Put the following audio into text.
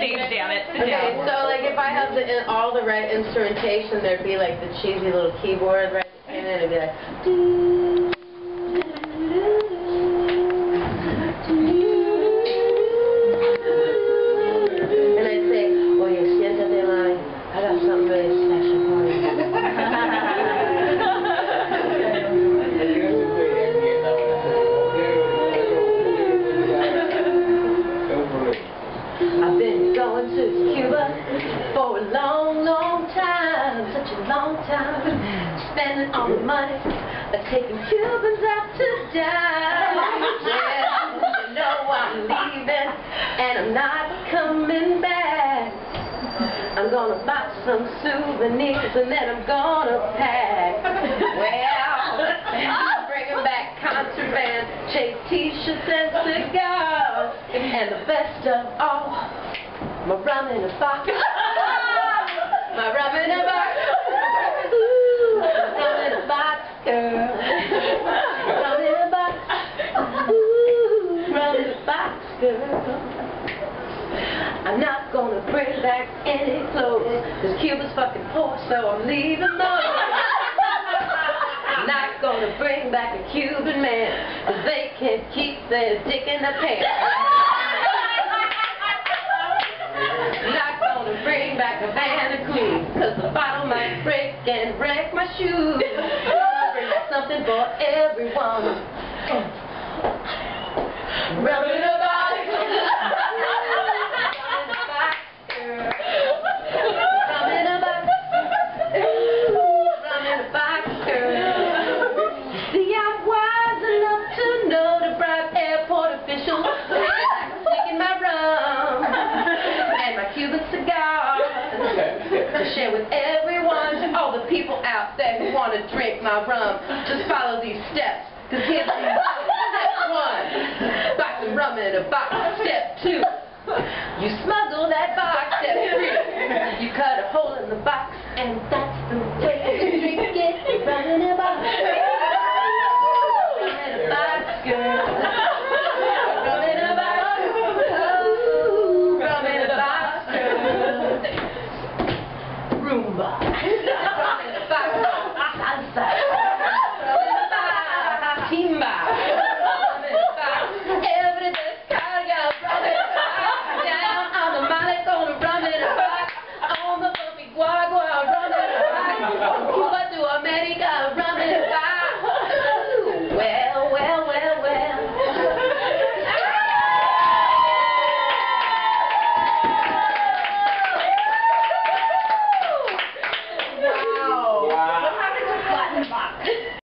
States, damn it. Okay, so like if I had all the right instrumentation, there'd be like the cheesy little keyboard right in it, it'd be like doo. And I'd say, well, you siento de la, I got something really special for you. I've been going to Cuba for a long, long time, such a long time, spending all the money, taking Cubans out to die. Yeah, you know I'm leaving, and I'm not coming back. I'm gonna buy some souvenirs, and then I'm gonna pack. Well, bringing back contraband, cheap t-shirts and cigars, and the best of all, my rum in a box. My rum in a box. Ooh, my rum in a box, girl. My rum in a box. Ooh, rum in a box, girl. I'm not gonna bring back any clothes, 'cause Cuba's fucking poor, so I'm leaving those. I'm not gonna bring back a Cuban man, 'cause they can't keep their dick in their pants. I'm not gonna bring back a Havana Queen, 'cause the bottle might break and wreck my shoes. I'm gonna bring back something for everyone. Rubbing up. Share with everyone, all the people out there who want to drink my rum. Just follow these steps, 'cause here's step 1, box of rum in a box. Step 2, you smuggle that box. Step 3, you cut a hole in the box, and that's the way.